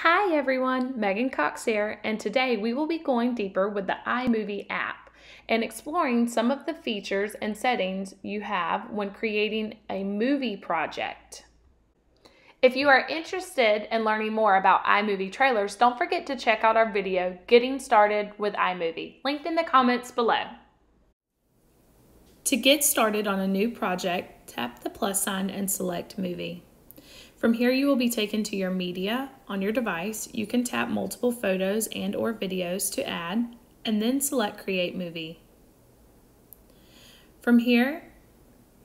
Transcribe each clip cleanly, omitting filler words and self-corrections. Hi everyone, Megan Cox here, and today we will be going deeper with the iMovie app and exploring some of the features and settings you have when creating a movie project. If you are interested in learning more about iMovie trailers, don't forget to check out our video, Getting Started with iMovie, linked in the comments below. To get started on a new project, tap the plus sign and select Movie. From here, you will be taken to your media on your device. You can tap multiple photos and or videos to add, and then select Create Movie. From here,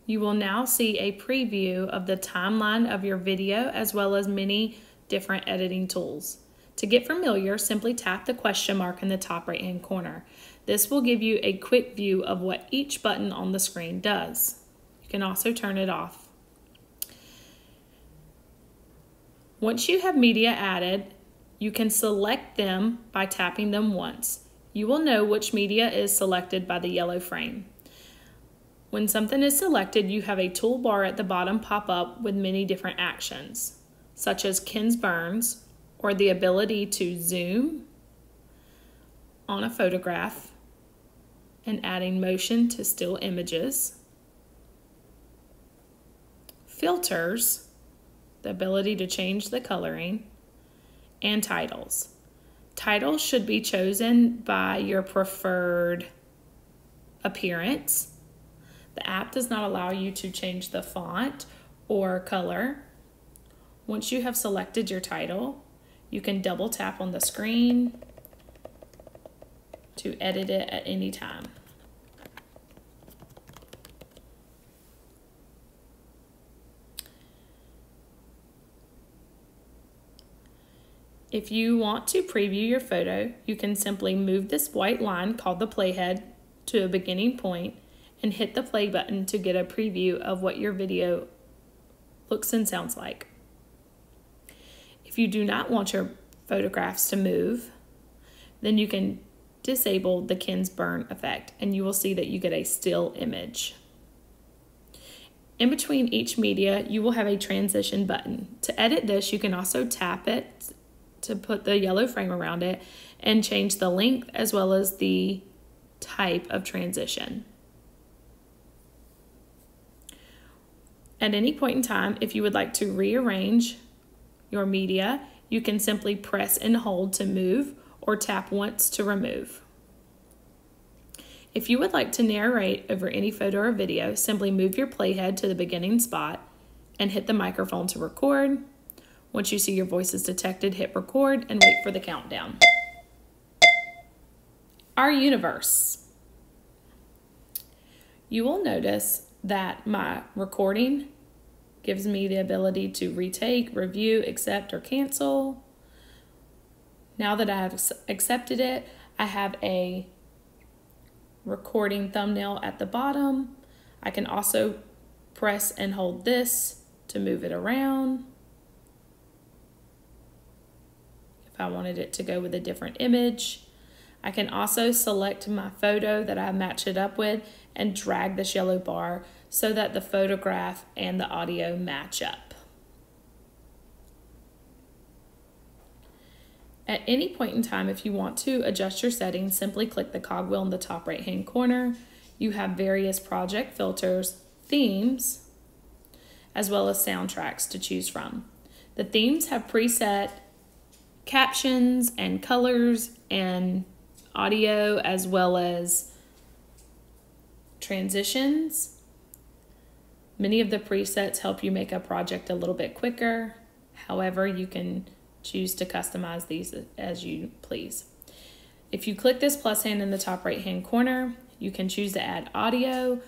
you will now see a preview of the timeline of your video as well as many different editing tools. To get familiar, simply tap the question mark in the top right-hand corner. This will give you a quick view of what each button on the screen does. You can also turn it off. Once you have media added, you can select them by tapping them once. You will know which media is selected by the yellow frame. When something is selected, you have a toolbar at the bottom pop up with many different actions, such as Ken Burns, or the ability to zoom on a photograph and adding motion to still images, filters, the ability to change the coloring, and titles. Titles should be chosen by your preferred appearance. The app does not allow you to change the font or color. Once you have selected your title, you can double tap on the screen to edit it at any time. If you want to preview your photo, you can simply move this white line called the playhead to a beginning point and hit the play button to get a preview of what your video looks and sounds like. If you do not want your photographs to move, then you can disable the Ken Burns effect and you will see that you get a still image. In between each media, you will have a transition button. To edit this, you can also tap it to put the yellow frame around it and change the length as well as the type of transition. At any point in time, if you would like to rearrange your media, you can simply press and hold to move or tap once to remove. If you would like to narrate over any photo or video, simply move your playhead to the beginning spot and hit the microphone to record. Once you see your voice is detected, hit record and wait for the countdown. Our universe. You will notice that my recording gives me the ability to retake, review, accept, or cancel. Now that I have accepted it, I have a recording thumbnail at the bottom. I can also press and hold this to move it around. I wanted it to go with a different image. I can also select my photo that I match it up with and drag this yellow bar so that the photograph and the audio match up. At any point in time, if you want to adjust your settings, simply click the cogwheel in the top right hand corner. You have various project filters, themes, as well as soundtracks to choose from. The themes have preset captions and colors and audio as well as transitions. Many of the presets help you make a project a little bit quicker. However, you can choose to customize these as you please. If you click this plus hand in the top right hand corner, you can choose to add audio.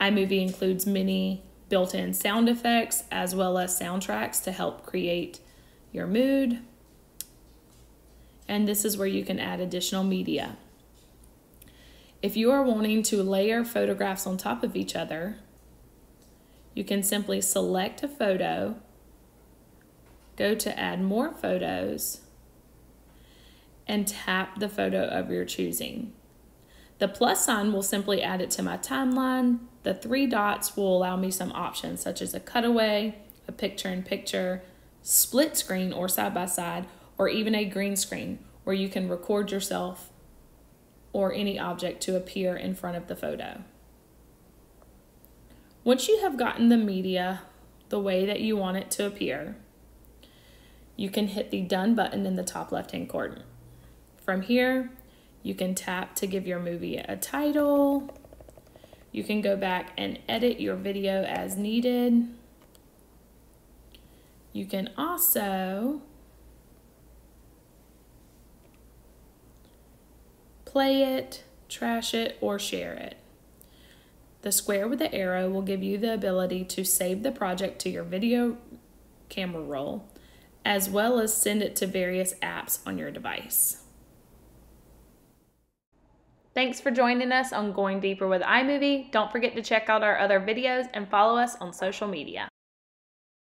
iMovie includes many built-in sound effects as well as soundtracks to help create your mood. And this is where you can add additional media. If you are wanting to layer photographs on top of each other, you can simply select a photo, go to add more photos, and tap the photo of your choosing. The plus sign will simply add it to my timeline. The three dots will allow me some options such as a cutaway, a picture-in-picture, split screen or side-by-side, or even a green screen where you can record yourself or any object to appear in front of the photo. Once you have gotten the media the way that you want it to appear, you can hit the done button in the top left-hand corner. From here, you can tap to give your movie a title. You can go back and edit your video as needed. You can also play it, trash it, or share it. The square with the arrow will give you the ability to save the project to your video camera roll, as well as send it to various apps on your device. Thanks for joining us on Going Deeper with iMovie. Don't forget to check out our other videos and follow us on social media.